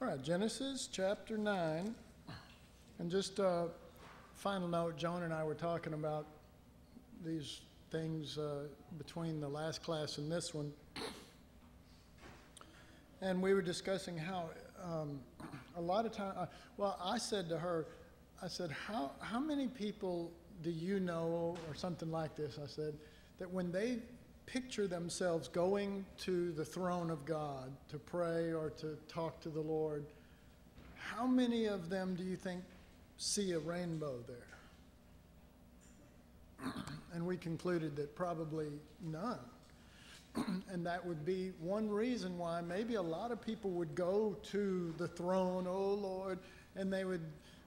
All right, Genesis chapter 9. And just a final note, Joan and I were talking about these things between the last class and this one. And we were discussing how a lot of time, well, I said to her, I said, how many people do you know, or something like this, I said, that when they picture themselves going to the throne of God to pray or to talk to the Lord, how many of them do you think see a rainbow there? And we concluded that probably none. And that would be one reason why maybe a lot of people would go to the throne, oh Lord, and they would,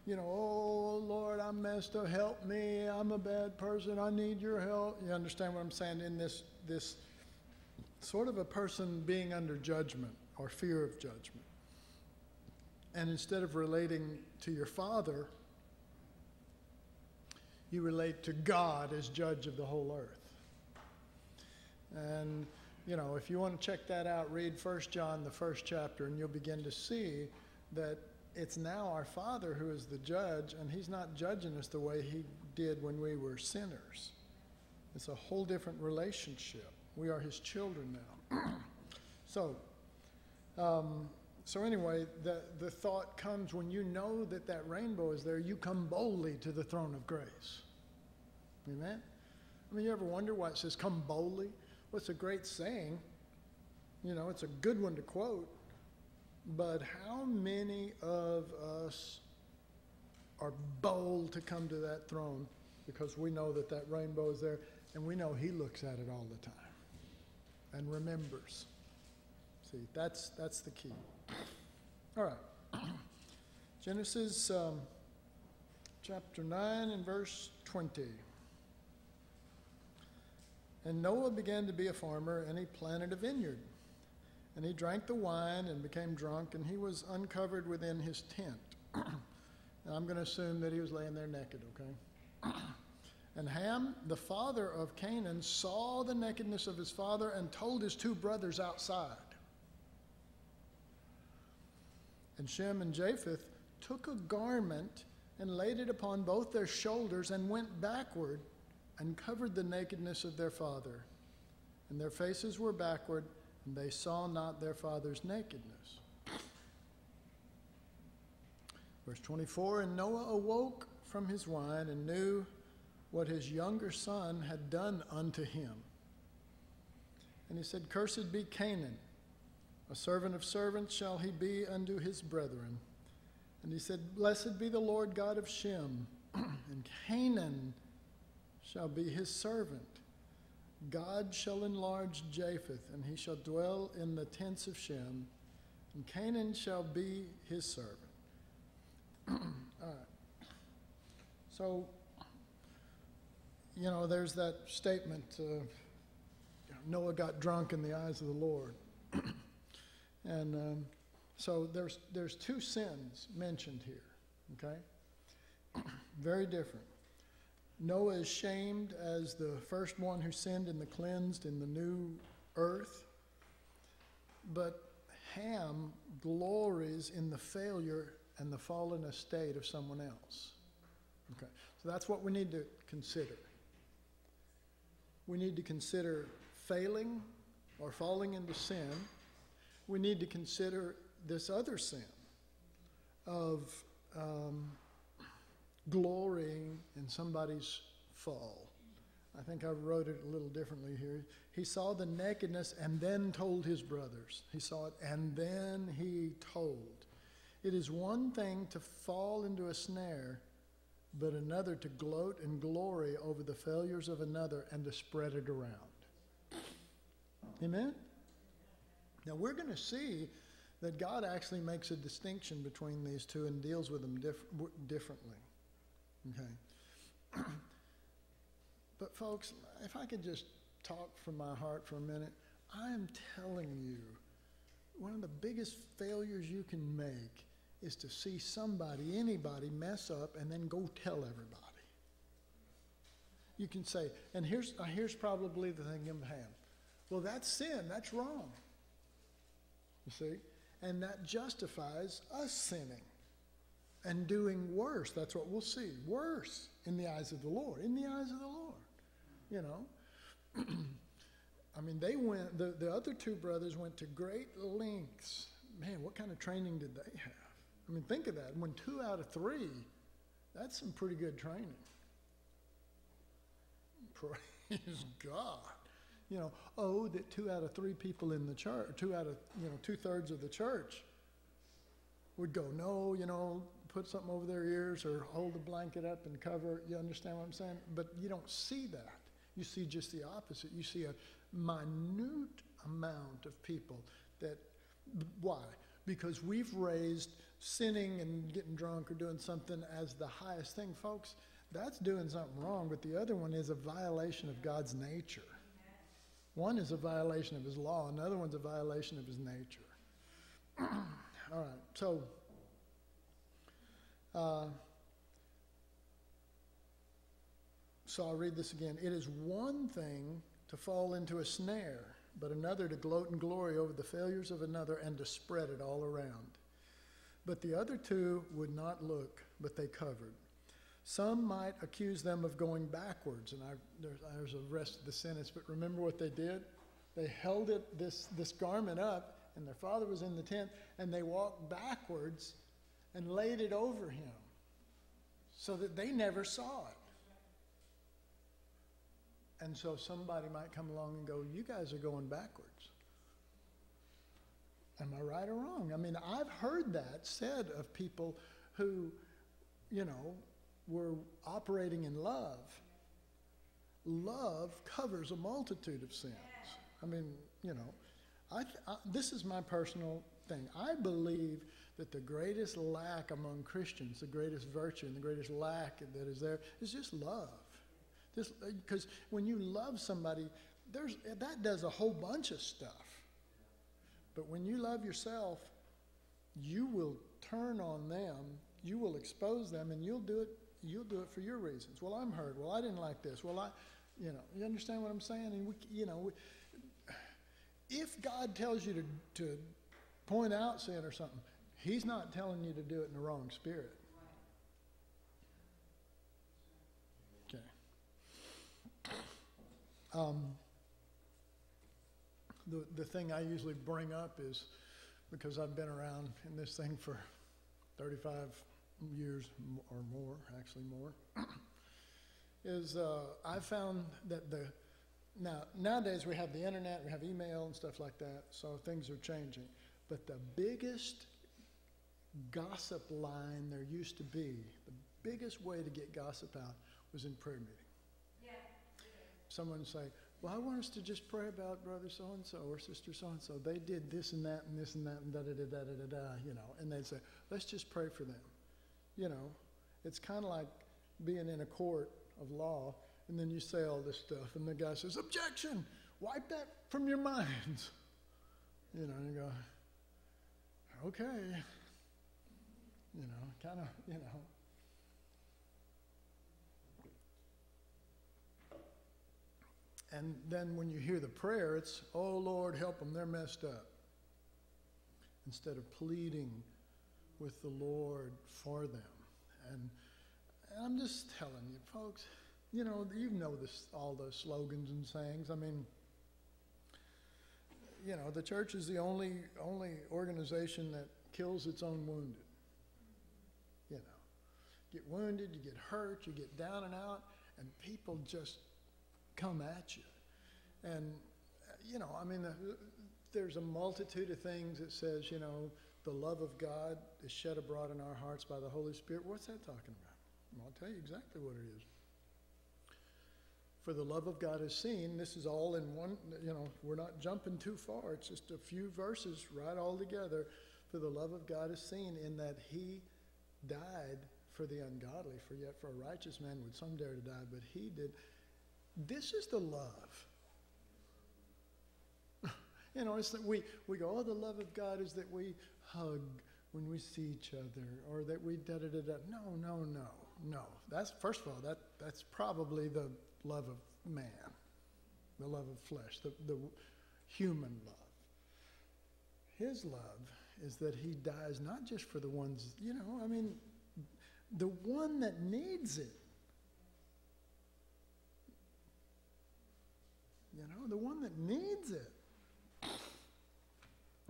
you know, oh Lord, I messed up, help me, I'm a bad person, I need your help. You understand what I'm saying? In this sort of a person being under judgment or fear of judgment. And instead of relating to your Father, you relate to God as judge of the whole earth. And, you know, if you want to check that out, read 1 John, the first chapter, and you'll begin to see that it's now our Father who is the judge, and he's not judging us the way he did when we were sinners. It's a whole different relationship. We are his children now. So anyway, the thought comes when you know that that rainbow is there, you come boldly to the throne of grace. Amen? I mean, you ever wonder why it says, come boldly? Well, it's a great saying. You know, it's a good one to quote. But how many of us are bold to come to that throne because we know that that rainbow is there, and we know he looks at it all the time and remembers? See, that's the key. All right. Genesis chapter 9 and verse 20. And Noah began to be a farmer, and he planted a vineyard. And he drank the wine and became drunk, and he was uncovered within his tent. And I'm going to assume that he was laying there naked, okay? And Ham, the father of Canaan, saw the nakedness of his father and told his two brothers outside. And Shem and Japheth took a garment and laid it upon both their shoulders and went backward and covered the nakedness of their father. And their faces were backward, and they saw not their father's nakedness. Verse 24, and Noah awoke from his wine and knew what his younger son had done unto him. And he said, cursed be Canaan, a servant of servants shall he be unto his brethren. And he said, blessed be the Lord God of Shem, and Canaan shall be his servant. God shall enlarge Japheth, and he shall dwell in the tents of Shem, and Canaan shall be his servant. All right. So, you know, there's that statement, Noah got drunk in the eyes of the Lord. And so there's two sins mentioned here, okay? Very different. Noah is shamed as the first one who sinned in the cleansed in the new earth. But Ham glories in the failure and the fallen estate of someone else. Okay, so that's what we need to consider. We need to consider failing or falling into sin. We need to consider this other sin of glorying in somebody's fall. I think I wrote it a little differently here. He saw the nakedness and then told his brothers. He saw it and then he told. It is one thing to fall into a snare, but another to gloat and glory over the failures of another and to spread it around. Amen? Now we're going to see that God actually makes a distinction between these two and deals with them differently. Okay. But folks, if I could just talk from my heart for a minute, I am telling you, one of the biggest failures you can make is to see somebody, anybody, mess up and then go tell everybody. You can say, and here's probably the thing in Ham. Well, that's sin, that's wrong. You see? and that justifies us sinning and doing worse. That's what we'll see, worse in the eyes of the Lord, in the eyes of the Lord, you know. I mean, they went, the other two brothers went to great lengths. Man, what kind of training did they have? I mean, think of that. When 2 out of 3, that's some pretty good training. Praise God. You know, oh, that 2 out of 3 people in the church, 2/3 of the church would go, no, you know, put something over their ears or hold a blanket up and cover. You understand what I'm saying? But you don't see that. You see just the opposite. You see a minute amount of people that, why? Because we've raised sinning and getting drunk or doing something as the highest thing. Folks, that's doing something wrong, but the other one is a violation of God's nature. One is a violation of his law, another one's a violation of his nature. All right, so I'll read this again. It is one thing to fall into a snare, but another to gloat and glory over the failures of another and to spread it all around. But the other two would not look, but they covered. Some might accuse them of going backwards, and there's the rest of the sentence, but remember what they did? They held it, this garment up, and their father was in the tent, and they walked backwards and laid it over him so that they never saw it. And so somebody might come along and go, you guys are going backwards. Am I right or wrong? I mean, I've heard that said of people who, you know, were operating in love. Love covers a multitude of sins. I mean, you know, this is my personal thing. I believe that the greatest lack among Christians, the greatest virtue and the greatest lack that is there is just love. Because when you love somebody, that does a whole bunch of stuff. But when you love yourself, you will turn on them, you will expose them, and you'll do it for your reasons. Well, I'm hurt. Well, I didn't like this. Well, you know, you understand what I'm saying? And we, you know, if God tells you to point out sin or something, he's not telling you to do it in the wrong spirit. The thing I usually bring up is, because I've been around in this thing for 35 years or more, actually more, is I found that nowadays we have the internet, we have email and stuff like that, so things are changing. But the biggest gossip line there used to be, the biggest way to get gossip out was in prayer meetings. Someone would say, well, I want us to just pray about brother so-and-so or sister so-and-so. They did this and that and this and that and da-da-da-da-da-da, you know. And they'd say, let's just pray for them. You know, it's kind of like being in a court of law, and then you say all this stuff, and the guy says, objection! Wipe that from your minds. You know, and you go, okay. You know, kind of, you know. And then when you hear the prayer, it's, oh, Lord, help them, they're messed up. Instead of pleading with the Lord for them. And I'm just telling you, folks, you know this, all those slogans and sayings. I mean, you know, the church is the only organization that kills its own wounded. You know, get wounded, you get hurt, you get down and out, and people just come at you. And you know, I mean, there's a multitude of things that says, you know, the love of God is shed abroad in our hearts by the Holy Spirit. What's that talking about? Well, I'll tell you exactly what it is. For the love of God is seen. This is all in one, you know, we're not jumping too far. It's just a few verses right all together. For the love of God is seen in that he died for the ungodly, for yet for a righteous man would some dare to die, but he did. This is the love. You know, it's that we go, oh, the love of God is that we hug when we see each other, or that we da-da-da-da. No, no, no, no. That's, first of all, that's probably the love of man, the love of flesh, the human love. His love is that he dies not just for the ones, you know, I mean, the one that needs it. You know, the one that needs it.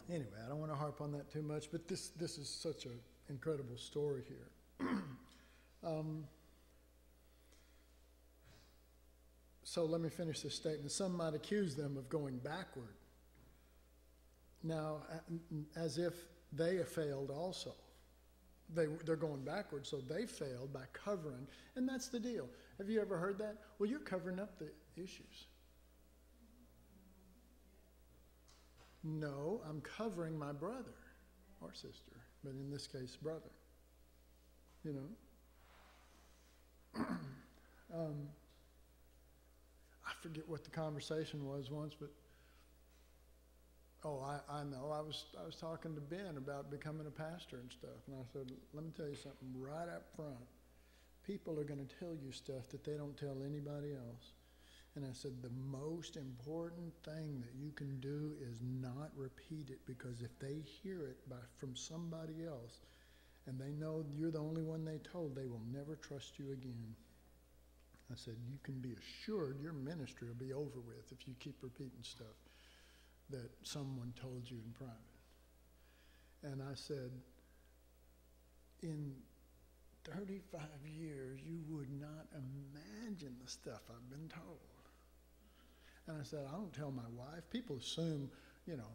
Anyway, I don't want to harp on that too much, but this is such an incredible story here. So let me finish this statement. Some might accuse them of going backward. Now, as if they have failed also. They're going backward, so they failed by covering. And that's the deal. Have you ever heard that? Well, you're covering up the issues. No, I'm covering my brother or sister, but in this case, brother. You know? I forget what the conversation was once, but I know. I was talking to Ben about becoming a pastor and stuff, and I said, let me tell you something right up front. People are going to tell you stuff that they don't tell anybody else. And I said, the most important thing that you can do is not repeat it, because if they hear it from somebody else and they know you're the only one they told, they will never trust you again. I said, you can be assured your ministry will be over with if you keep repeating stuff that someone told you in private. And I said, in 35 years, you would not imagine the stuff I've been told. And I said, I don't tell my wife. People assume, you know,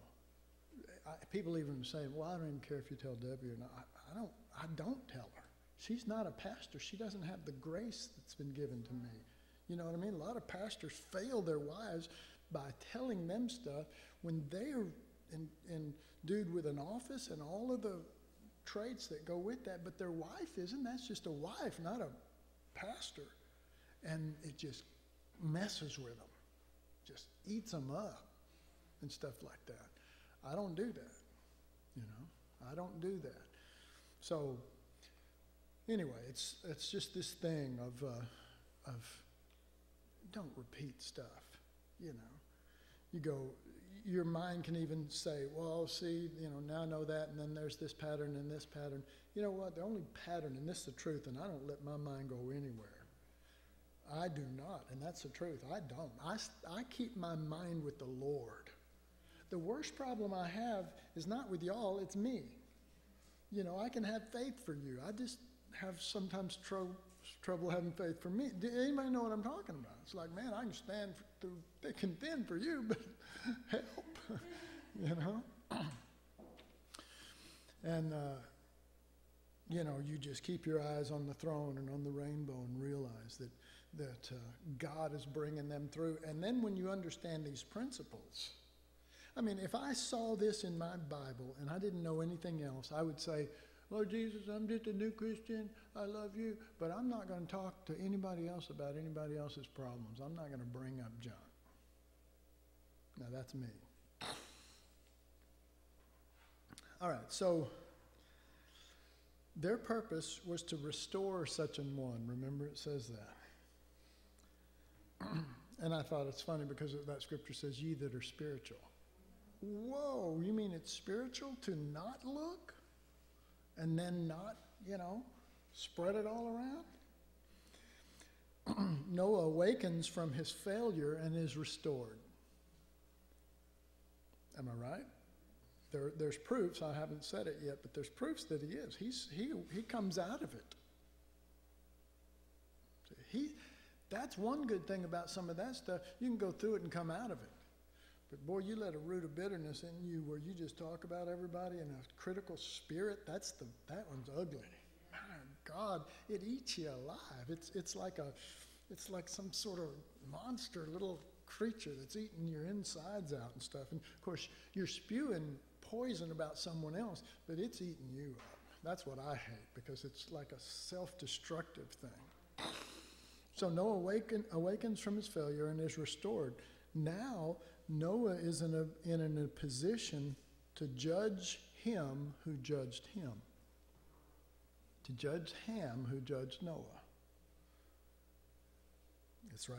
people even say, well, I don't even care if you tell Debbie or not. I don't tell her. She's not a pastor. She doesn't have the grace that's been given to me. You know what I mean? A lot of pastors fail their wives by telling them stuff when they are endued with an office and all of the traits that go with that, but their wife isn't. That's just a wife, not a pastor. And it just messes with them, just eats them up and stuff like that. I don't do that, you know? I don't do that. So anyway, it's just this thing of don't repeat stuff, you know. You go, your mind can even say, well, see, you know, now I know that, and then there's this pattern and this pattern. You know what, the only pattern, and this is the truth, and I don't let my mind go anywhere. I do not, and that's the truth. I don't. I keep my mind with the Lord. The worst problem I have is not with y'all, it's me. You know, I can have faith for you. I just have sometimes trouble having faith for me. Does anybody know what I'm talking about? It's like, man, I can stand through thick and thin for you, but help, you know? And, you know, you just keep your eyes on the throne and on the rainbow and realize that God is bringing them through. And then when you understand these principles, I mean, if I saw this in my Bible and I didn't know anything else, I would say, Lord Jesus, I'm just a new Christian. I love you. But I'm not going to talk to anybody else about anybody else's problems. I'm not going to bring up junk. Now, that's me. All right, so their purpose was to restore such an one. Remember, it says that. And I thought it's funny because that scripture says, ye that are spiritual. Whoa, you mean it's spiritual to not look and then not, you know, spread it all around? Noah awakens from his failure and is restored. Am I right? There's proofs, I haven't said it yet, but there's proofs that he is. He comes out of it. That's one good thing about some of that stuff. You can go through it and come out of it. But boy, you let a root of bitterness in you where you just talk about everybody in a critical spirit. That one's ugly. My God, it eats you alive. It's like some sort of monster little creature that's eating your insides out and stuff. And of course, you're spewing poison about someone else, but it's eating you up. That's what I hate, because it's like a self-destructive thing. So Noah awakens from his failure and is restored. Now, Noah is in a position to judge him who judged him, to judge Ham who judged Noah. It's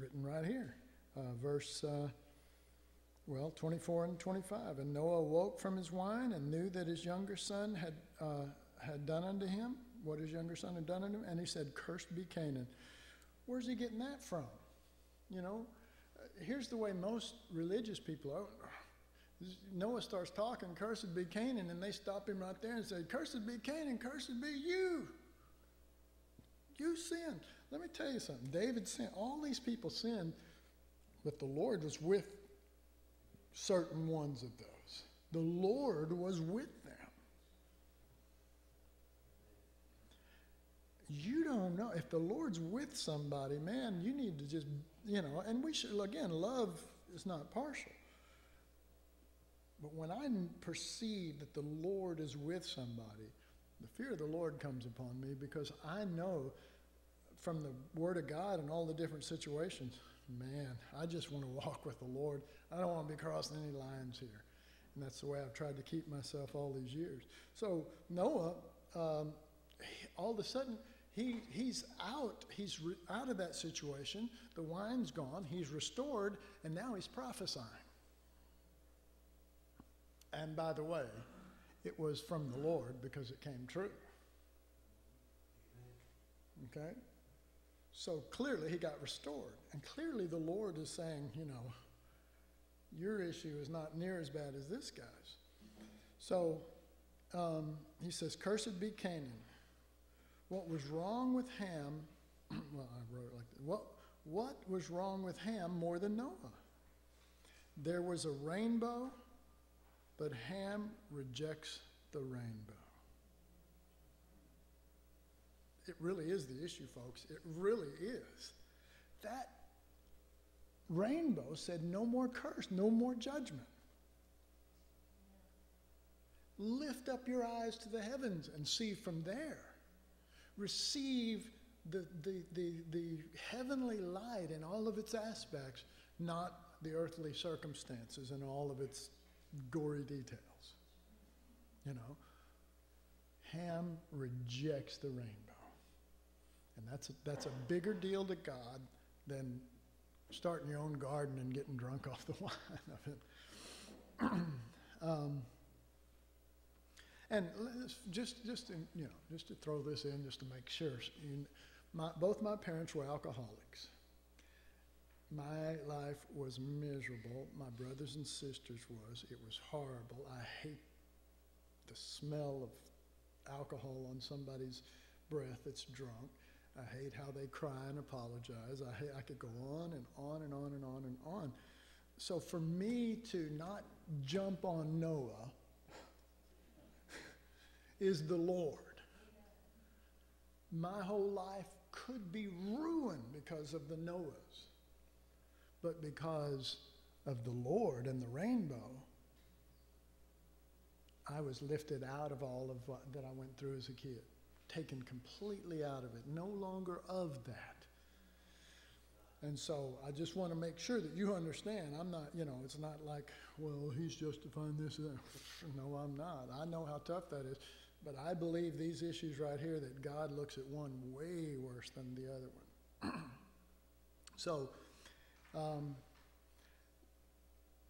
written right here. Verse Well, 24 and 25. And Noah awoke from his wine and knew that his younger son had done unto him what his younger son had done unto him, and he said, "Cursed be Canaan." Where's he getting that from? You know, here's the way most religious people are. Noah starts talking, "Cursed be Canaan," and they stop him right there and say, "Cursed be Canaan, cursed be you. You sinned." Let me tell you something. David sinned. All these people sinned, but the Lord was with certain ones of those. The Lord was with them. You don't know. If the Lord's with somebody, man, you need to just, you know, and we should, again, love is not partial. But when I perceive that the Lord is with somebody, the fear of the Lord comes upon me, because I know from the Word of God and all the different situations, man, I just want to walk with the Lord. I don't want to be crossing any lines here. And that's the way I've tried to keep myself all these years. So Noah, all of a sudden, he's out. He's out of that situation. The wine's gone. He's restored, and now he's prophesying. And by the way, it was from the Lord, because it came true. Okay? So clearly he got restored. And clearly the Lord is saying, you know, your issue is not near as bad as this guy's. So he says, "Cursed be Canaan." What was wrong with Ham, well, I wrote it like that. What was wrong with Ham more than Noah? There was a rainbow, but Ham rejects the rainbow. It really is the issue, folks. It really is. That rainbow said no more curse, no more judgment. Lift up your eyes to the heavens and see from there. Receive the heavenly light in all of its aspects, not the earthly circumstances and all of its gory details. You know, Ham rejects the rainbow. And that's a bigger deal to God than starting your own garden and getting drunk off the wine of it. And just in, you know, just to throw this in, just to make sure, both my parents were alcoholics. My life was miserable. My brothers and sisters was. It was horrible. I hate the smell of alcohol on somebody's breath that's drunk. I hate how they cry and apologize. I could go on and on and on and on and on. So for me to not jump on Noah is the Lord. My whole life could be ruined because of the Noahs. But because of the Lord and the rainbow, I was lifted out of all of what that I went through as a kid, taken completely out of it, no longer of that. And so I just want to make sure that you understand. I'm not, you know, it's not like, well, he's justifying this and that. No, I'm not. I know how tough that is. But I believe these issues right here, that God looks at one way worse than the other one. So,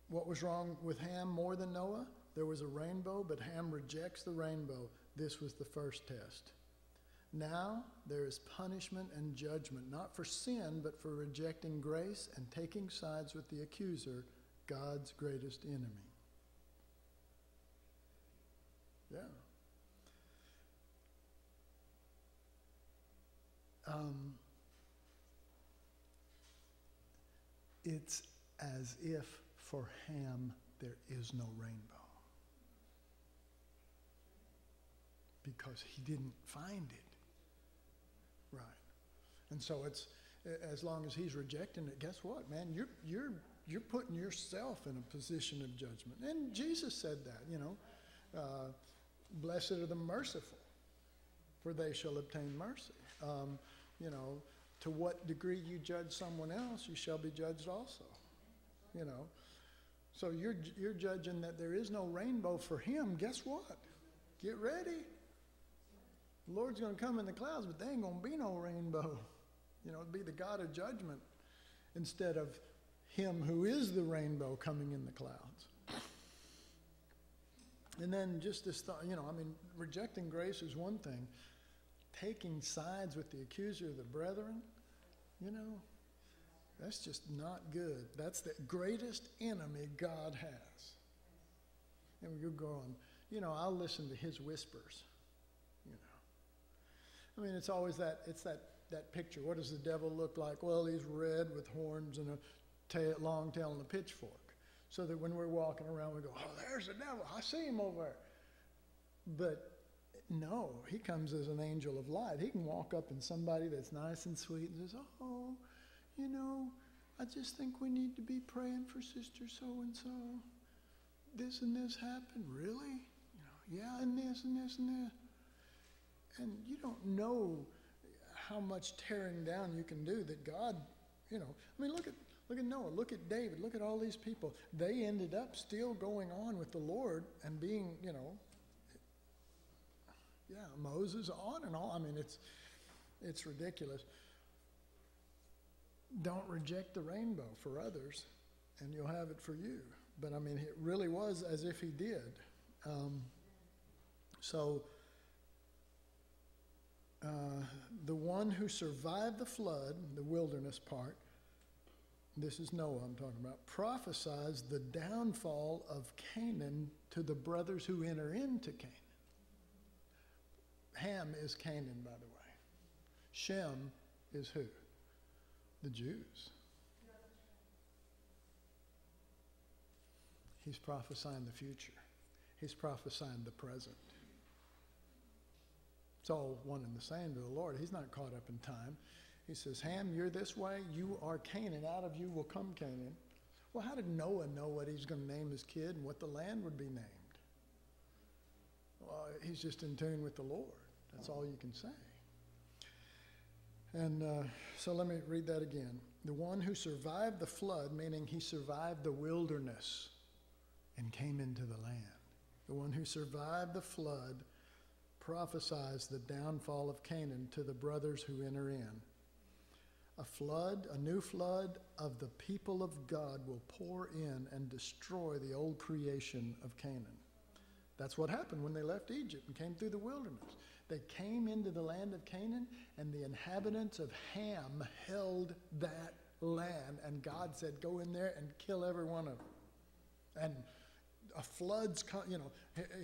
what was wrong with Ham more than Noah? There was a rainbow, but Ham rejects the rainbow. This was the first test. Now there is punishment and judgment, not for sin, but for rejecting grace and taking sides with the accuser, God's greatest enemy. Yeah. It's as if for Ham there is no rainbow, because he didn't find it. Right. And so it's, as long as he's rejecting it, guess what, man? You're putting yourself in a position of judgment. And Jesus said that, you know, blessed are the merciful, for they shall obtain mercy. You know, to what degree you judge someone else, you shall be judged also, you know. So you're judging that there is no rainbow for him. Guess what? Get ready. The Lord's going to come in the clouds, but there ain't going to be no rainbow. You know, it'd be the God of judgment instead of him who is the rainbow coming in the clouds. And then just this thought, you know, I mean, rejecting grace is one thing. Taking sides with the accuser of the brethren, you know, that's just not good. That's the greatest enemy God has. And we're going, you know, I'll listen to his whispers, you know. I mean, it's always that, it's that picture. What does the devil look like? Well, he's red with horns and a tail, long tail and a pitchfork. So that when we're walking around, we go, oh, there's the devil. I see him over there. But no, he comes as an angel of light. He can walk up in somebody that's nice and sweet and says, oh, you know, I just think we need to be praying for sister so-and-so. This and this happened, really? You know, yeah, and this and this and this. And you don't know how much tearing down you can do that God, you know. I mean, look at Noah, look at David, look at all these people. They ended up still going on with the Lord and being, you know, yeah, Moses, on and on. I mean, it's ridiculous. Don't reject the rainbow for others, and you'll have it for you. But, I mean, it really was as if he did. The one who survived the flood, the wilderness part, this is Noah I'm talking about, prophesies the downfall of Canaan to the brothers who enter into Canaan. Ham is Canaan, by the way. Shem is who? The Jews. He's prophesying the future. He's prophesying the present. It's all one and the same to the Lord. He's not caught up in time. He says, Ham, you're this way. You are Canaan. Out of you will come Canaan. Well, how did Noah know what he's going to name his kid and what the land would be named? Well, he's just in tune with the Lord. That's all you can say. And so let me read that again. The one who survived the flood, meaning he survived the wilderness and came into the land. The one who survived the flood prophesies the downfall of Canaan to the brothers who enter in. A flood, a new flood of the people of God will pour in and destroy the old creation of Canaan. That's what happened when they left Egypt and came through the wilderness. They came into the land of Canaan, and the inhabitants of Ham held that land, and God said, go in there and kill every one of them. And a flood's, you know,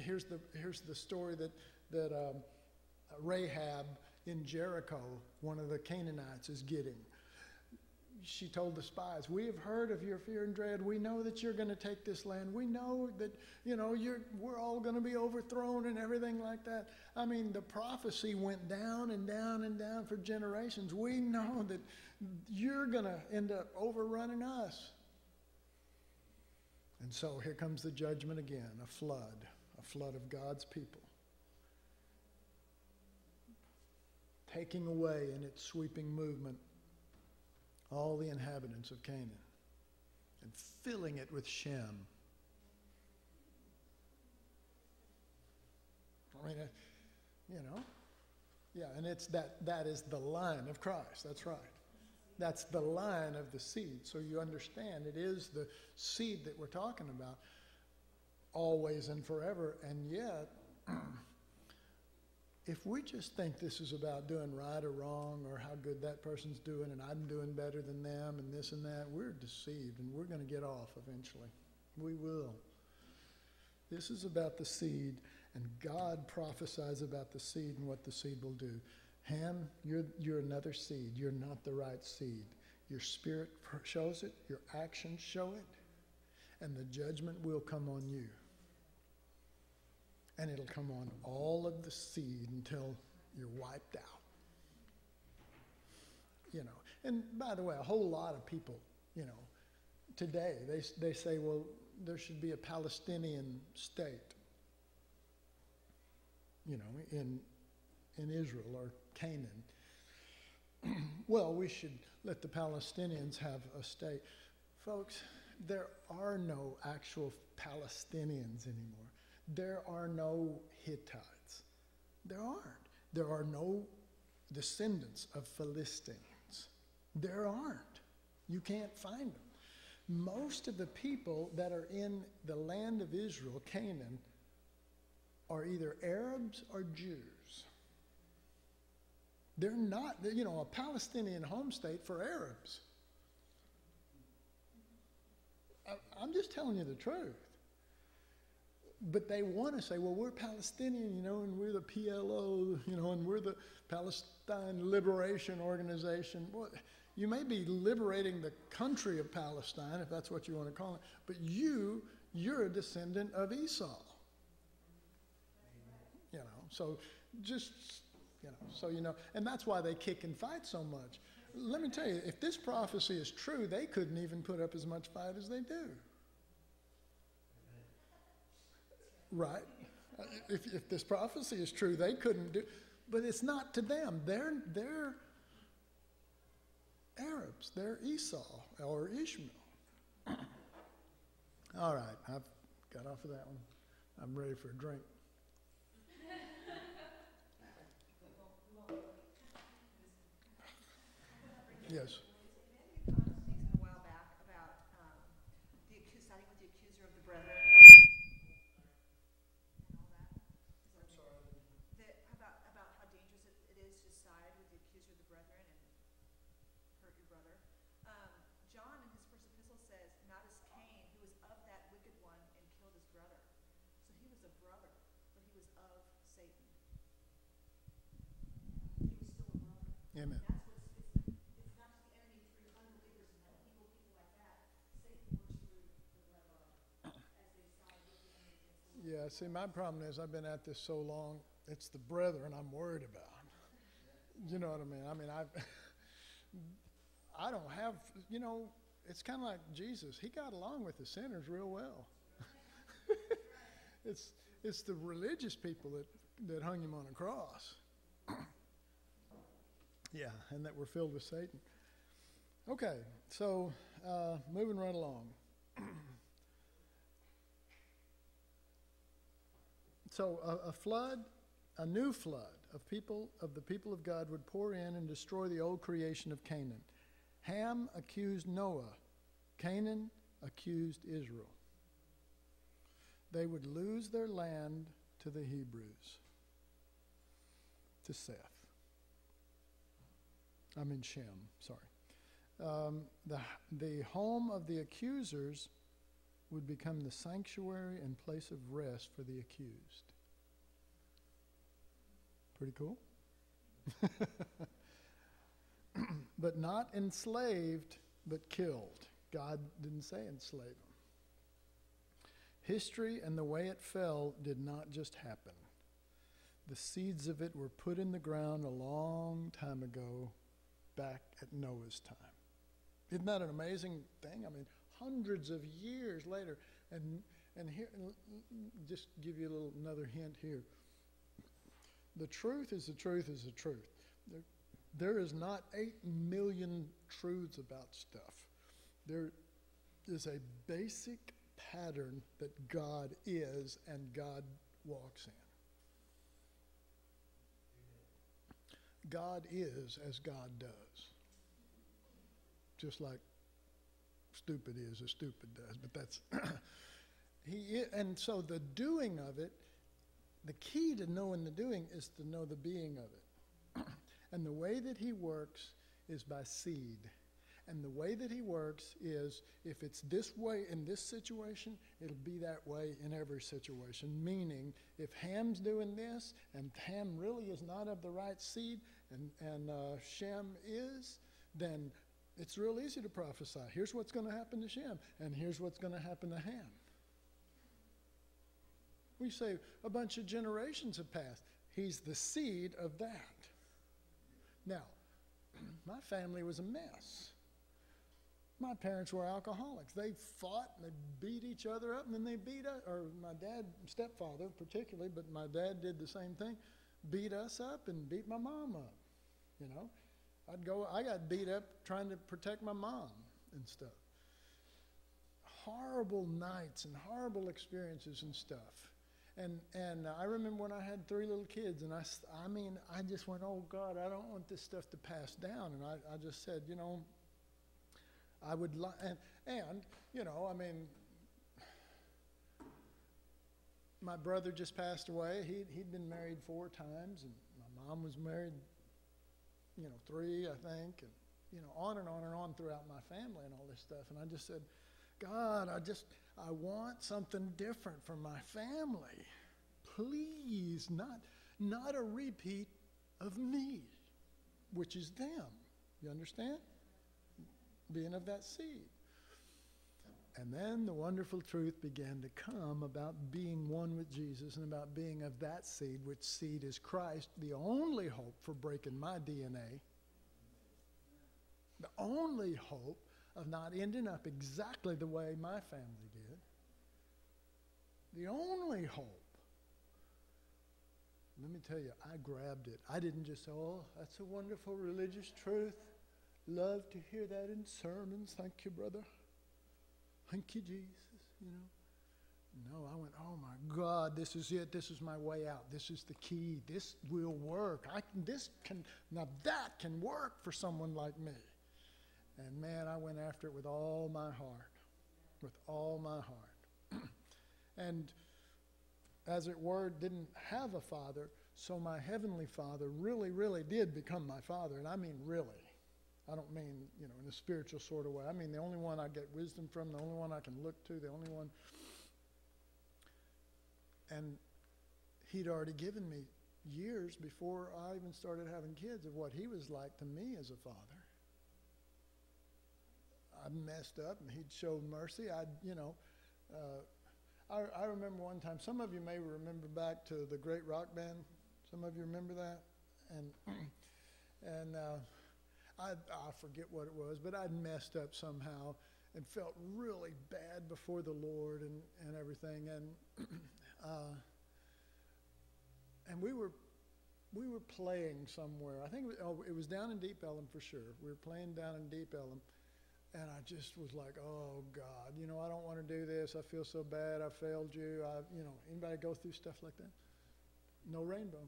here's the story that Rahab in Jericho, one of the Canaanites, is getting. She told the spies, we have heard of your fear and dread. We know that you're going to take this land. We know that, you know, we're all going to be overthrown and everything like that. I mean, the prophecy went down and down and down for generations. We know that you're going to end up overrunning us. And so here comes the judgment again, a flood of God's people. Taking away in its sweeping movement all the inhabitants of Canaan and filling it with Shem. I mean, you know, yeah, and it's that is the line of Christ, that's right. That's the line of the seed. So you understand it is the seed that we're talking about always and forever. And yet, if we just think this is about doing right or wrong or how good that person's doing and I'm doing better than them and this and that, we're deceived and we're going to get off eventually. We will. This is about the seed, and God prophesies about the seed and what the seed will do. Ham, you're another seed. You're not the right seed. Your spirit shows it. Your actions show it. And the judgment will come on you. And it'll come on all of the seed until you're wiped out. You know, and by the way, a whole lot of people, you know, today, they say, well, there should be a Palestinian state, you know, in Israel or Canaan. Well, we should let the Palestinians have a state. Folks, there are no actual Palestinians anymore. There are no Hittites. There aren't. There are no descendants of Philistines. There aren't. You can't find them. Most of the people that are in the land of Israel, Canaan, are either Arabs or Jews. They're not, you know, a Palestinian home state for Arabs. I'm just telling you the truth. But they want to say, well, we're Palestinian, you know, and we're the PLO, you know, and we're the Palestine Liberation Organization. Well, you may be liberating the country of Palestine, if that's what you want to call it, but you're a descendant of Esau. You know, so just, you know, so you know. And that's why they kick and fight so much. Let me tell you, if this prophecy is true, they couldn't even put up as much fight as they do. Right? If this prophecy is true, they couldn't do, but it's not to them. They're Arabs. They're Esau or Ishmael. All right, I've got off of that one. I'm ready for a drink. Yes. Amen. It's not just the enemy through unbelievers and people like that. Satan works through the blood as they side with the enemy. Yeah, see, my problem is I've been at this so long, it's the brethren I'm worried about. You know what I mean? I mean, I don't have, you know, it's kind of like Jesus. He got along with the sinners real well. It's the religious people that hung him on a cross. Yeah, and that we're filled with Satan. Okay, so moving right along. So a flood, a new flood of the people of God would pour in and destroy the old creation of Canaan. Ham accused Noah. Canaan accused Israel. They would lose their land to the Hebrews, to Seth. I mean Shem, sorry. The home of the accusers would become the sanctuary and place of rest for the accused. Pretty cool. But not enslaved, but killed. God didn't say enslave them. History and the way it fell did not just happen. The seeds of it were put in the ground a long time ago, back at Noah's time. Isn't that an amazing thing? I mean, hundreds of years later, and here, just give you another hint here. The truth is the truth is the truth. There is not 8 million truths about stuff. There is a basic pattern that God is and God walks in. God is as God does. Just like stupid is as stupid does, but that's he is, and so the doing of it, the key to knowing the doing is to know the being of it. And the way that he works is by seed. And the way that he works is if it's this way in this situation, it'll be that way in every situation. Meaning, if Ham's doing this, and Ham really is not of the right seed, and Shem is, then it's real easy to prophesy. Here's what's going to happen to Shem, and here's what's going to happen to Ham. We say a bunch of generations have passed. He's the seed of that. Now, my family was a mess. My parents were alcoholics. They fought and they beat each other up, and then they beat us, or my dad, stepfather particularly, but my dad did the same thing, beat us up and beat my mom up, you know. I got beat up trying to protect my mom and stuff. Horrible nights and horrible experiences and stuff. And I remember when I had 3 little kids, and I mean, I just went, oh God, I don't want this stuff to pass down. And I just said, you know, I would like, and you know, I mean, my brother just passed away. He'd been married 4 times, and my mom was married, you know, 3, I think, and you know, on and on and on throughout my family and all this stuff. And I just said, God, I want something different for my family. Please, not a repeat of me, which is them. You understand? Being of that seed. And then the wonderful truth began to come about being one with Jesus and about being of that seed, which seed is Christ, the only hope for breaking my DNA, the only hope of not ending up exactly the way my family did, the only hope. Let me tell you, I grabbed it. I didn't just say, oh, that's a wonderful religious truth. Love to hear that in sermons. Thank you, brother. Thank you, Jesus, you know. No, I went, oh, my God, this is it. This is my way out. This is the key. This will work. Now that can work for someone like me. And, man, I went after it with all my heart, with all my heart. And as it were, didn't have a father, so my heavenly Father really, really did become my father. And I mean really. I don't mean, you know, in a spiritual sort of way. I mean the only one I get wisdom from, the only one I can look to, the only one. And he'd already given me years before I even started having kids of what he was like to me as a father. I messed up and he'd showed mercy. I remember one time, some of you may remember back to the great rock band. Some of you remember that? And I forget what it was, but I'd messed up somehow and felt really bad before the Lord and everything. And we were playing somewhere. I think it was down in Deep Ellum for sure. We were playing down in Deep Ellum. And I just was like, oh, God, you know, I don't want to do this. I feel so bad. I failed you. You know, anybody go through stuff like that? No rainbow.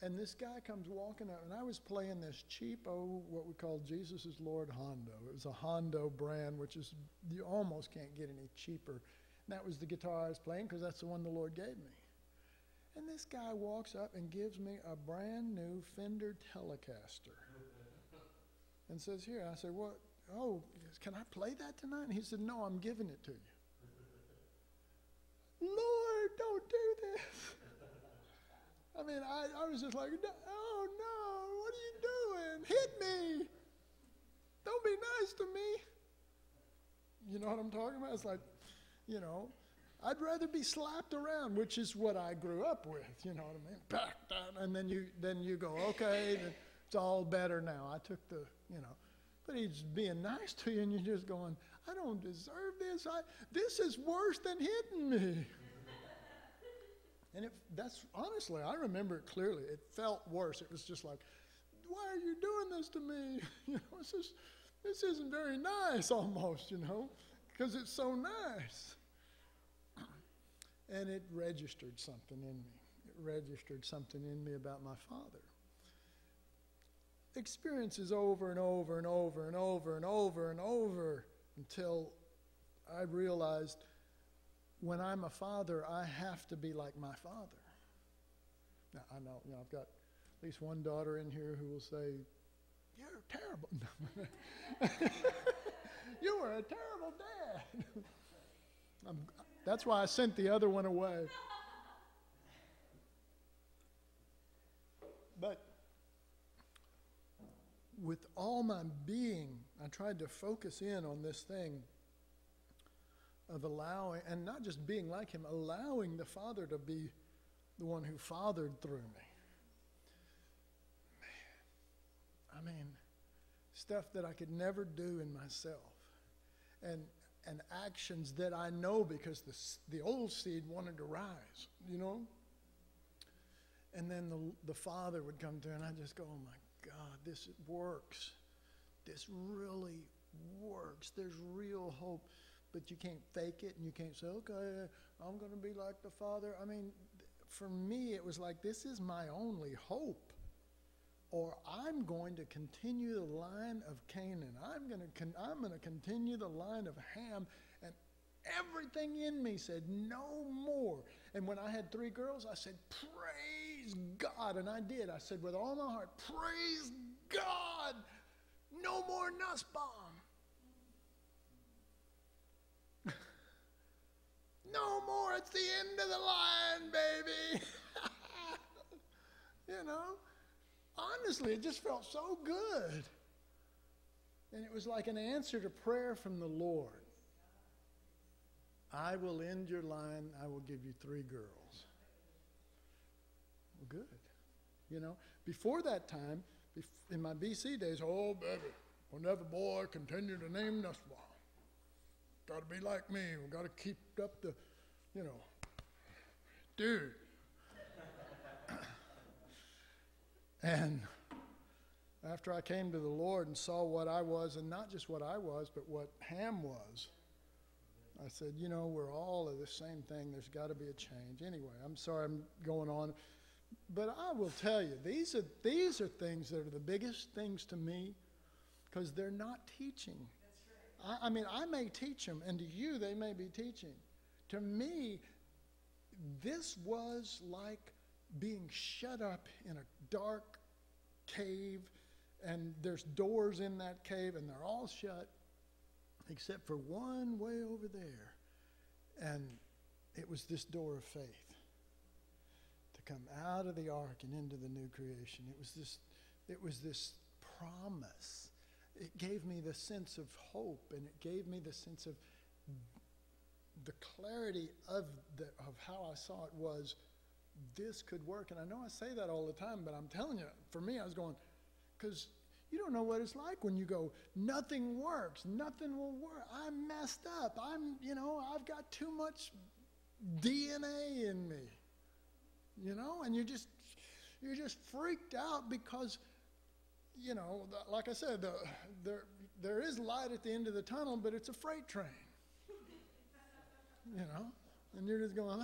And this guy comes walking up, and I was playing this cheapo, what we call Jesus is Lord Hondo. It was a Hondo brand, which is, you almost can't get any cheaper. And that was the guitar I was playing because that's the one the Lord gave me. And this guy walks up and gives me a brand new Fender Telecaster. And says, here. I said, what? Oh, can I play that tonight? And he said, no, I'm giving it to you. Lord, don't do this. I mean, I was just like, oh, no, what are you doing? Hit me. Don't be nice to me. You know what I'm talking about? It's like, you know, I'd rather be slapped around, which is what I grew up with. You know what I mean? Back down. And then you go, okay, it's all better now. I took the, you know, but he's being nice to you and you're just going, I don't deserve this. This is worse than hitting me. And that's honestly, I remember it clearly. It felt worse. It was just like, why are you doing this to me? You know, it's just, this isn't very nice almost, you know, because it's so nice. And it registered something in me. It registered something in me about my father. Experiences over and over and over and over and over and over until I realized when I'm a father, I have to be like my father. Now, I know, you know, I've got at least one daughter in here who will say, you're terrible. You were a terrible dad. That's why I sent the other one away. But with all my being, I tried to focus in on this thing of allowing, and not just being like him, allowing the Father to be the one who fathered through me. Man, I mean, stuff that I could never do in myself, and actions that I know because the old seed wanted to rise, you know? And then the Father would come through, and I'd just go, oh, my God, this works. This really works. There's real hope, but you can't fake it, and you can't say, okay, I'm going to be like the Father. I mean, for me, it was like, this is my only hope. or I'm going to continue the line of Canaan. I'm going to continue the line of Ham. And everything in me said, no more. And when I had three girls, I said, praise God. And I did. I said with all my heart, praise God. No more Nussbaum. No more. It's the end of the line, baby. You know, honestly, it just felt so good. And it was like an answer to prayer from the Lord. I will end your line. I will give you three girls. Well, good. You know, before that time, in my BC days, oh, baby, whenever boy, continue to name Nussbaum. Got to be like me. We got to keep up the, you know, dude. And after I came to the Lord and saw what I was, and not just what I was, but what Ham was, I said, you know, we're all of the same thing. There's got to be a change. Anyway, I'm sorry I'm going on. But I will tell you, these are things that are the biggest things to me, because they're not teaching. That's right. I mean, I may teach them, and to you, they may be teaching. To me, this was like being shut up in a dark cave, and there's doors in that cave, and they're all shut except for one way over there. And it was this door of faith to come out of the ark and into the new creation. It was this promise. It gave me the sense of hope, and it gave me the sense of the clarity of how I saw it was, this could work. And I know I say that all the time, but I'm telling you, for me, I was going, because you don't know what it's like when you go, nothing works, nothing will work. I'm messed up. I've got too much DNA in me, you know, and you're just freaked out because, you know, like I said, there is light at the end of the tunnel, but it's a freight train, you know, and you're just going,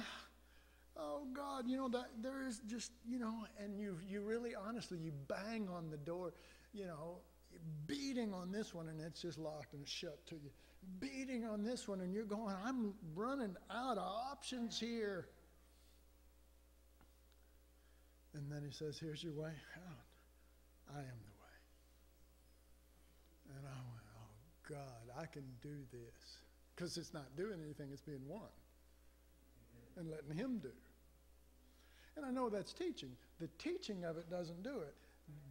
oh God, you know, that there is just, you know, and you really honestly, you bang on the door, you know, beating on this one and it's just locked and it's shut to you. Beating on this one and you're going, I'm running out of options here. And then he says, here's your way out. I am the way. And I went, oh God, I can do this. Because it's not doing anything, it's being one. And letting him do. And I know that's teaching. The teaching of it doesn't do it.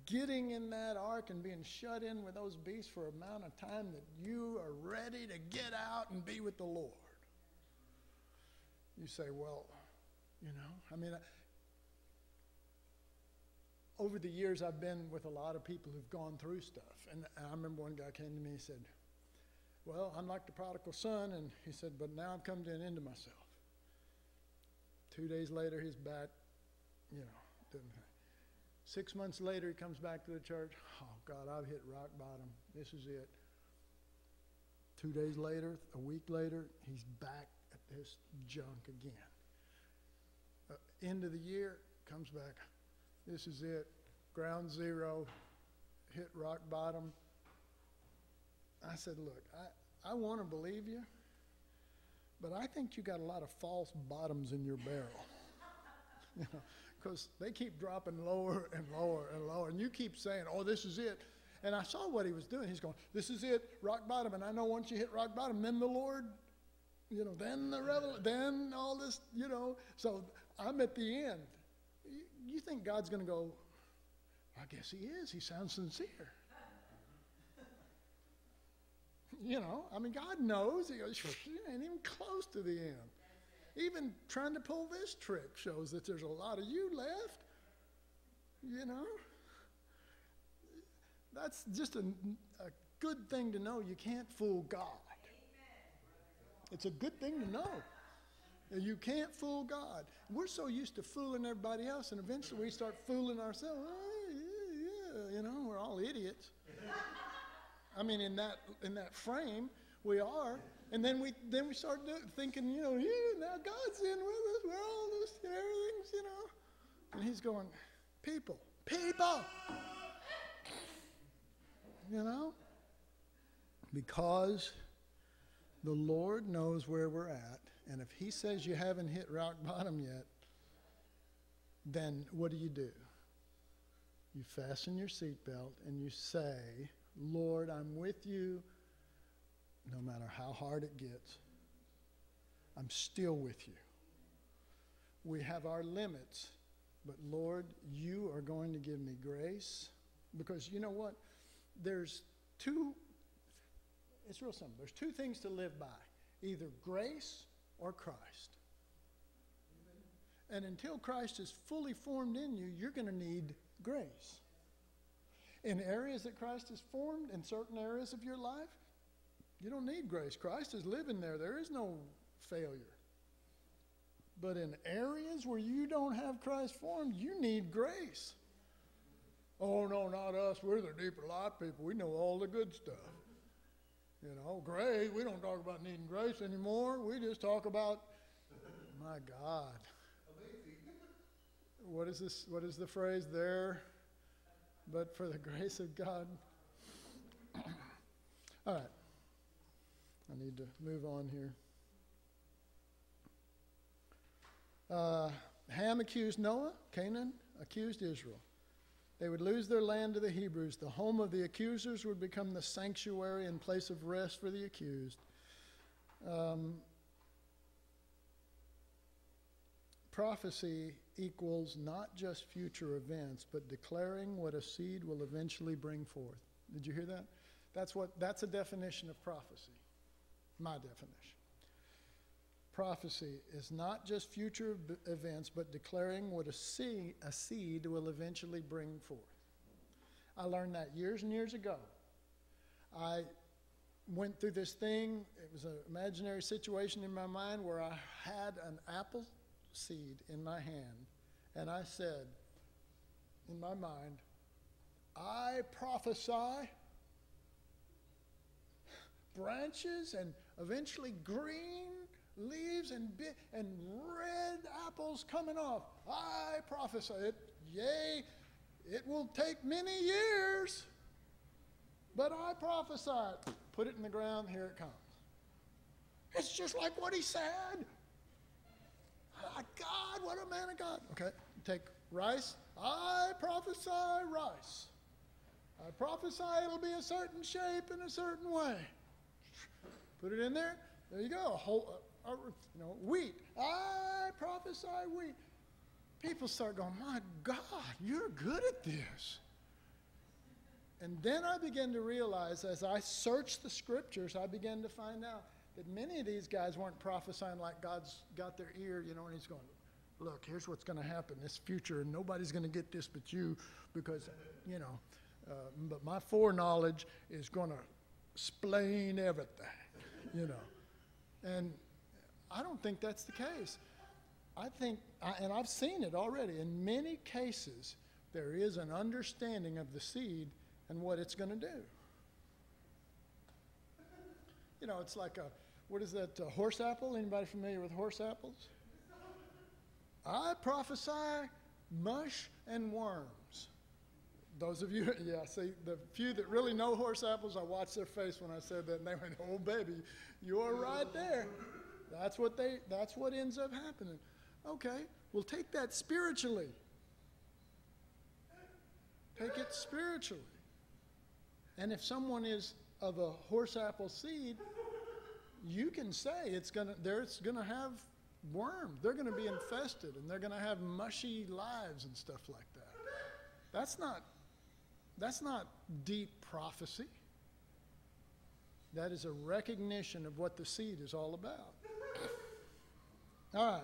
Getting in that ark and being shut in with those beasts for an amount of time that you are ready to get out and be with the Lord. You say, well, you know, I mean, over the years I've been with a lot of people who've gone through stuff. And I remember one guy came to me and said, well, I'm like the prodigal son. And he said, but now I've come to an end of myself. 2 days later, he's back, you know, doing that. 6 months later, he comes back to the church. Oh, God, I've hit rock bottom. This is it. 2 days later, a week later, he's back at this junk again. End of the year, comes back. This is it. Ground zero. Hit rock bottom. I said, look, I want to believe you, but I think you got a lot of false bottoms in your barrel. You know? Because they keep dropping lower and lower and lower. And you keep saying, oh, this is it. And I saw what he was doing. He's going, this is it, rock bottom. And I know once you hit rock bottom, then the Lord, you know, then the revel, then all this, you know. So I'm at the end. You think God's going to go, I guess he is. He sounds sincere. You know, I mean, God knows. He goes, you ain't even close to the end. Even trying to pull this trick shows that there's a lot of you left, you know. That's just a good thing to know. You can't fool God. It's a good thing to know. You can't fool God. We're so used to fooling everybody else, and eventually we start fooling ourselves. Oh, yeah, you know, we're all idiots. I mean, in that frame, we are. And then we start thinking, you know, now God's in with us. We're all this, everything's, you know. And he's going, people, you know? Because the Lord knows where we're at, and if he says you haven't hit rock bottom yet, then what do? You fasten your seatbelt and you say, Lord, I'm with you no matter how hard it gets. I'm still with you. We have our limits, but Lord, you are going to give me grace, because you know what? It's real simple. There's two things to live by, either grace or Christ. And until Christ is fully formed in you, you're going to need grace. In areas that Christ is formed, in certain areas of your life, you don't need grace. Christ is living there. There is no failure. But in areas where you don't have Christ formed, you need grace. Oh, no, not us. We're the deeper life people. We know all the good stuff. You know, grace, we don't talk about needing grace anymore. We just talk about, my God. What is this? What is the phrase there? But for the grace of God. All right. I need to move on here. Ham accused Noah. Canaan accused Israel. They would lose their land to the Hebrews. The home of the accusers would become the sanctuary and place of rest for the accused. Prophecy equals not just future events, but declaring what a seed will eventually bring forth. Did you hear that? That's a definition of prophecy. My definition. Prophecy is not just future events, but declaring what a seed will eventually bring forth. I learned that years and years ago. I went through this thing. It was an imaginary situation in my mind where I had an apple seed in my hand, and I said in my mind, I prophesy branches and eventually green leaves and red apples coming off. I prophesy it. Yea, it will take many years, but I prophesy it. Put it in the ground, here it comes. It's just like what he said. My God, what a man of God. Okay, take rice. I prophesy rice. I prophesy it'll be a certain shape in a certain way. Put it in there. There you go. A whole wheat. I prophesy wheat. People start going, my God, you're good at this. And then I began to realize, as I searched the scriptures, I began to find out that many of these guys weren't prophesying like God's got their ear, you know, and he's going, look, here's what's going to happen, this future, and nobody's going to get this but you, because, you know, but my foreknowledge is going to explain everything, you know. And I don't think that's the case. I think, and I've seen it already, in many cases, there is an understanding of the seed and what it's going to do. You know, it's like what is that, horse apple? Anybody familiar with horse apples? I prophesy mush and worms. Those of you, yeah, see, the few that really know horse apples, I watched their face when I said that, and they went, oh, baby, you're right there. That's what ends up happening. Okay, we'll take that spiritually. Take it spiritually. And if someone is of a horse apple seed, you can say it's gonna have worms. They're gonna be infested, and they're gonna have mushy lives and stuff like that. That's not deep prophecy. That is a recognition of what the seed is all about. All right.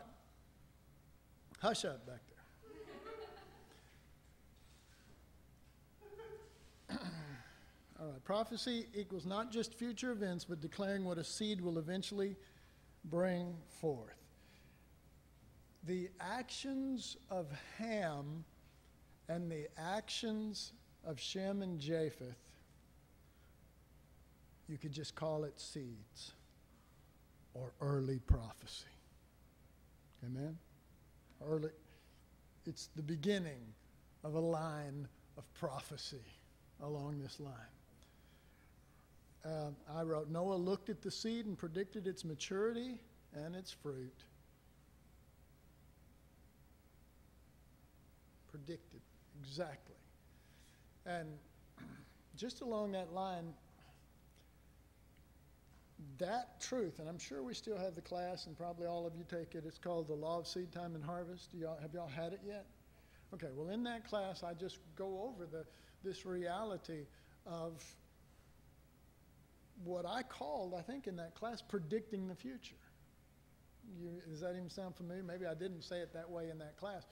Hush up back there. All right, prophecy equals not just future events, but declaring what a seed will eventually bring forth. The actions of Ham and the actions of Shem and Japheth, you could just call it seeds or early prophecy. Amen? Early, it's the beginning of a line of prophecy along this line. I wrote, Noah looked at the seed and predicted its maturity and its fruit. Predicted, exactly. And just along that line, that truth, and I'm sure we still have the class and probably all of you take it, it's called the Law of Seed Time and Harvest. Have y'all had it yet? Okay, well in that class I just go over this reality of what I called, I think in that class, predicting the future. Does that even sound familiar? Maybe I didn't say it that way in that class.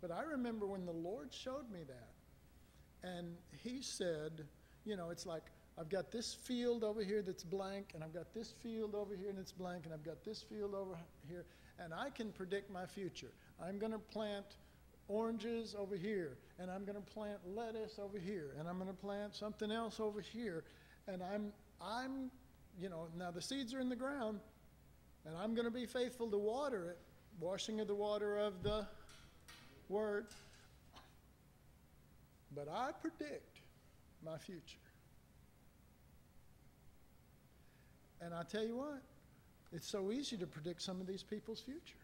But I remember when the Lord showed me that, and he said, you know, it's like, I've got this field over here that's blank, and I've got this field over here and it's blank, and I've got this field over here, and I can predict my future. I'm going to plant oranges over here, and I'm going to plant lettuce over here, and I'm going to plant something else over here, and I'm, you know, now the seeds are in the ground, and I'm going to be faithful to water it, washing of the water of the Word, but I predict my future. And I tell you what, it's so easy to predict some of these people's future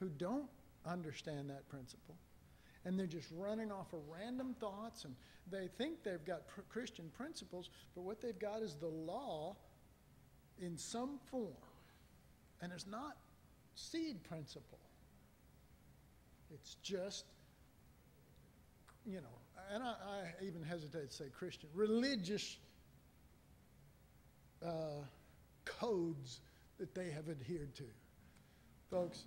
who don't understand that principle. And they're just running off of random thoughts, and they think they've got Christian principles, but what they've got is the law in some form. And it's not seed principle. It's just, you know, and I even hesitate to say Christian, religious codes that they have adhered to. Folks,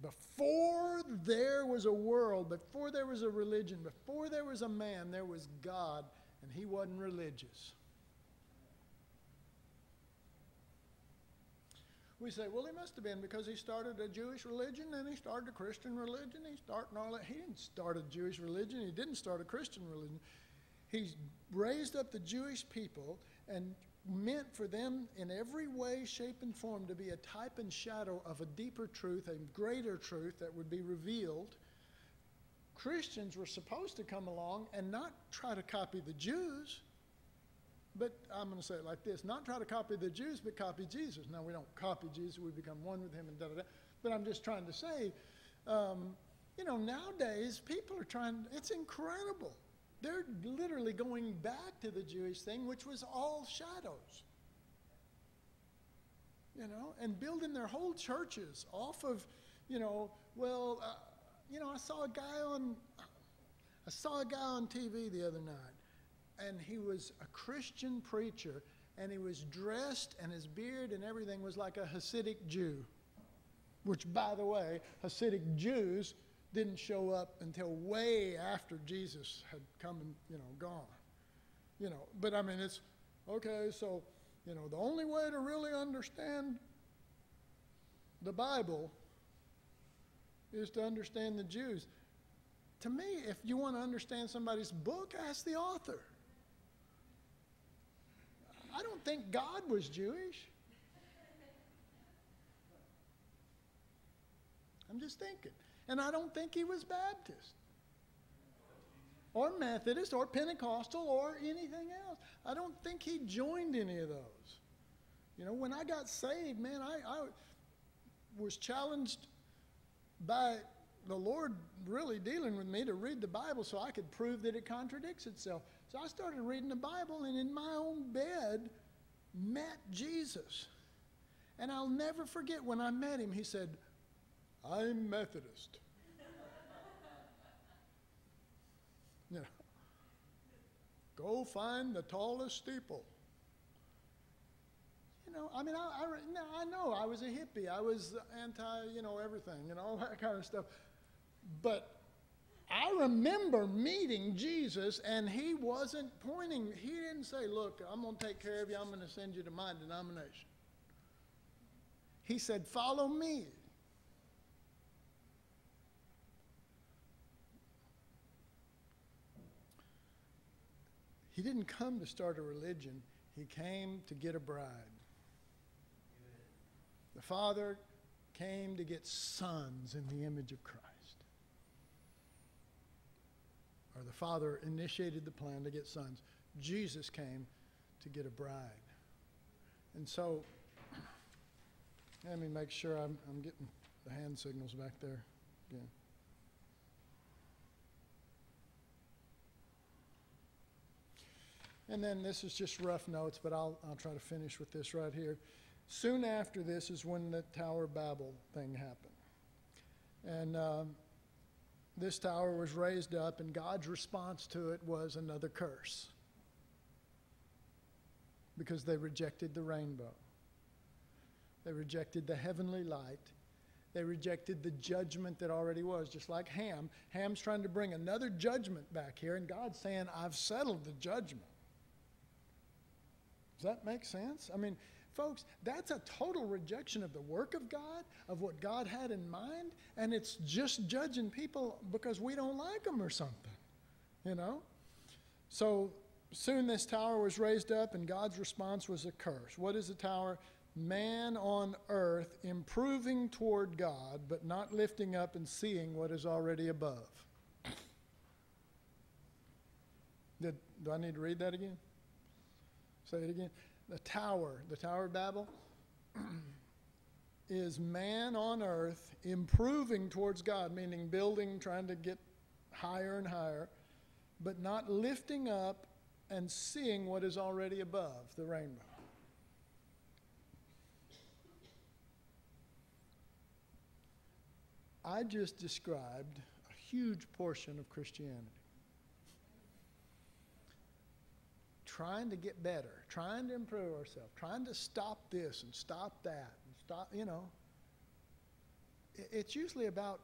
before there was a world, before there was a religion, before there was a man, there was God, and he wasn't religious. We say, well, he must have been because he started a Jewish religion, and he started a Christian religion, he started all that. He didn't start a Jewish religion, he didn't start a Christian religion. He raised up the Jewish people and meant for them in every way, shape, and form to be a type and shadow of a deeper truth, a greater truth that would be revealed. Christians were supposed to come along and not try to copy the Jews, but I'm going to say it like this, not try to copy the Jews, but copy Jesus. Now, we don't copy Jesus, we become one with him and da-da-da, but I'm just trying to say, you know, nowadays people are trying, it's incredible. They're literally going back to the Jewish thing, which was all shadows, you know, and building their whole churches off of, you know, well, you know, I saw a guy on TV the other night, and he was a Christian preacher, and he was dressed, and his beard and everything was like a Hasidic Jew, which, by the way, Hasidic Jews didn't show up until way after Jesus had come and, you know, gone. You know, but I mean, it's, okay, so, you know, the only way to really understand the Bible is to understand the Jews. To me, if you want to understand somebody's book, ask the author. I don't think God was Jewish. I'm just thinking. And I don't think he was Baptist or Methodist or Pentecostal or anything else. I don't think he joined any of those. You know, when I got saved, man, I was challenged by the Lord really dealing with me to read the Bible so I could prove that it contradicts itself. So I started reading the Bible, and in my own bed met Jesus. And I'll never forget when I met him, he said, "I'm Methodist." You know, go find the tallest steeple. You know, I mean, I know I was a hippie. I was anti, you know, everything and all that kind of stuff. But I remember meeting Jesus, and he wasn't pointing. He didn't say, "Look, I'm going to take care of you. I'm going to send you to my denomination." He said, "Follow me." He didn't come to start a religion. He came to get a bride. Amen. The Father came to get sons in the image of Christ. Or the Father initiated the plan to get sons. Jesus came to get a bride. And so, let me make sure I'm getting the hand signals back there again. And then this is just rough notes, but I'll try to finish with this right here. Soon after this is when the Tower of Babel thing happened. And this tower was raised up, and God's response to it was another curse, because they rejected the rainbow. They rejected the heavenly light. They rejected the judgment that already was, just like Ham. Ham's trying to bring another judgment back here, and God's saying, I've settled the judgment. Does that make sense? I mean, folks, that's a total rejection of the work of God, of what God had in mind, and it's just judging people because we don't like them or something, you know? So soon this tower was raised up, and God's response was a curse. What is a tower? Man on earth improving toward God, but not lifting up and seeing what is already above. Do I need to read that again? Say it again. The Tower of Babel, is man on earth improving towards God, meaning building, trying to get higher and higher, but not lifting up and seeing what is already above, the rainbow. I just described a huge portion of Christianity. Trying to get better, trying to improve ourselves, trying to stop this and stop that and stop, you know. It's usually about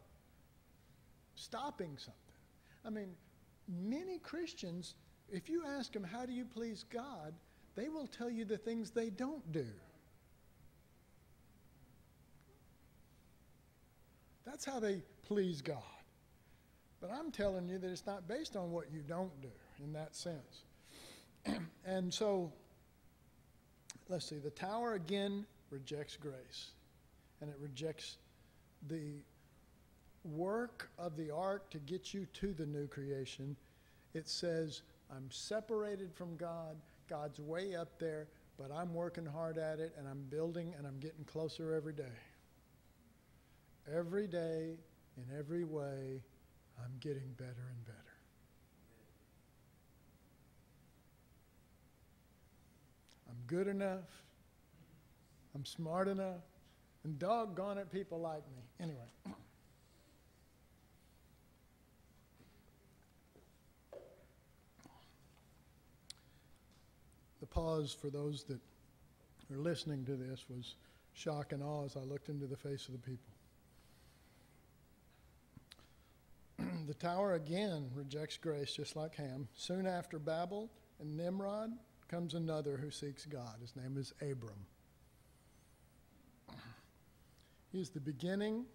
stopping something. I mean, many Christians, if you ask them, how do you please God, they will tell you the things they don't do. That's how they please God. But I'm telling you that it's not based on what you don't do in that sense. And so, let's see, the tower again rejects grace, and it rejects the work of the ark to get you to the new creation. It says, I'm separated from God, God's way up there, but I'm working hard at it, and I'm building, and I'm getting closer every day. Every day, in every way, I'm getting better and better. I'm good enough, I'm smart enough, and doggone it, people like me. Anyway. The pause for those that are listening to this was shock and awe as I looked into the face of the people. The tower again rejects grace, just like Ham. Soon after Babel and Nimrod, comes another who seeks God. His name is Abram. He is the beginning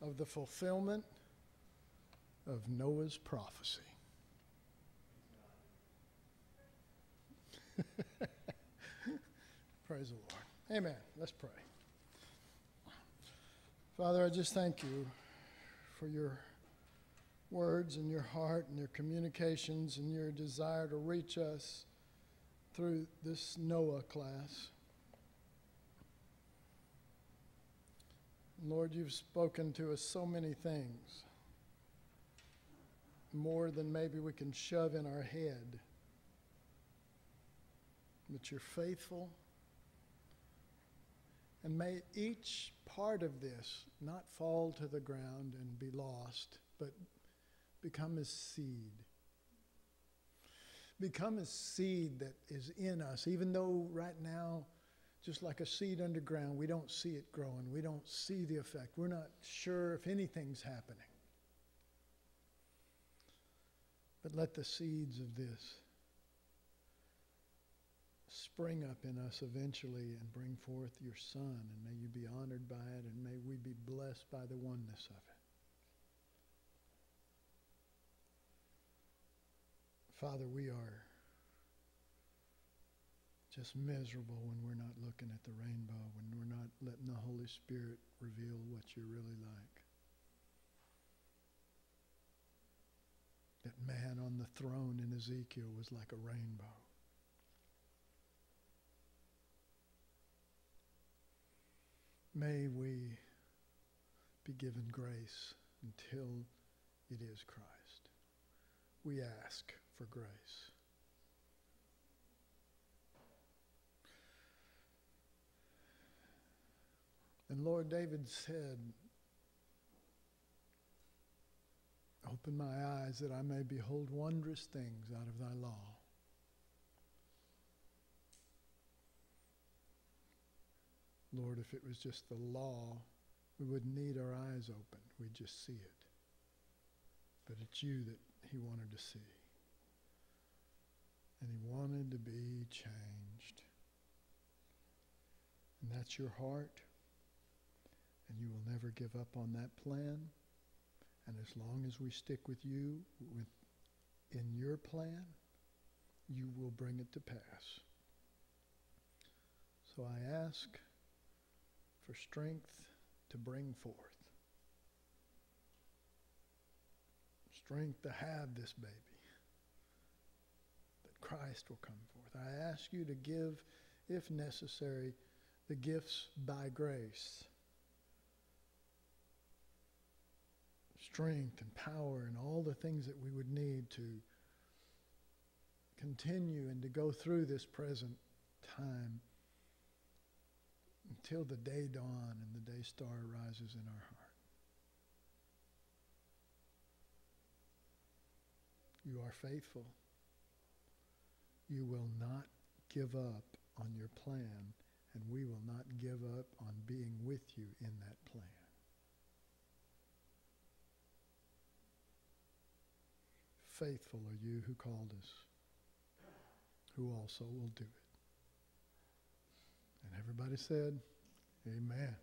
of the fulfillment of Noah's prophecy. Praise the Lord. Amen. Let's pray. Father, I just thank you for your words and your heart and your communications and your desire to reach us through this Noah class. Lord, you've spoken to us so many things, more than maybe we can shove in our head. But you're faithful. And may each part of this not fall to the ground and be lost, but become as seed. Become a seed that is in us, even though right now, just like a seed underground, we don't see it growing. We don't see the effect. We're not sure if anything's happening. But let the seeds of this spring up in us eventually and bring forth your Son, and may you be honored by it, and may we be blessed by the oneness of it. Father, we are just miserable when we're not looking at the rainbow, when we're not letting the Holy Spirit reveal what you're really like. That man on the throne in Ezekiel was like a rainbow. May we be given grace until it is Christ. We ask for grace. And Lord, David said, "Open my eyes that I may behold wondrous things out of thy law." Lord, if it was just the law, we wouldn't need our eyes open. We'd just see it. But it's you that he wanted to see. And he wanted to be changed. And that's your heart. And you will never give up on that plan. And as long as we stick with you, in your plan, you will bring it to pass. So I ask for strength to bring forth. Strength to have this baby. That Christ will come forth. I ask you to give, if necessary, the gifts by grace. Strength and power and all the things that we would need to continue and to go through this present time until the day dawn and the day star rises in our heart. You are faithful. You will not give up on your plan, and we will not give up on being with you in that plan. Faithful are you who called us, who also will do it. And everybody said, Amen.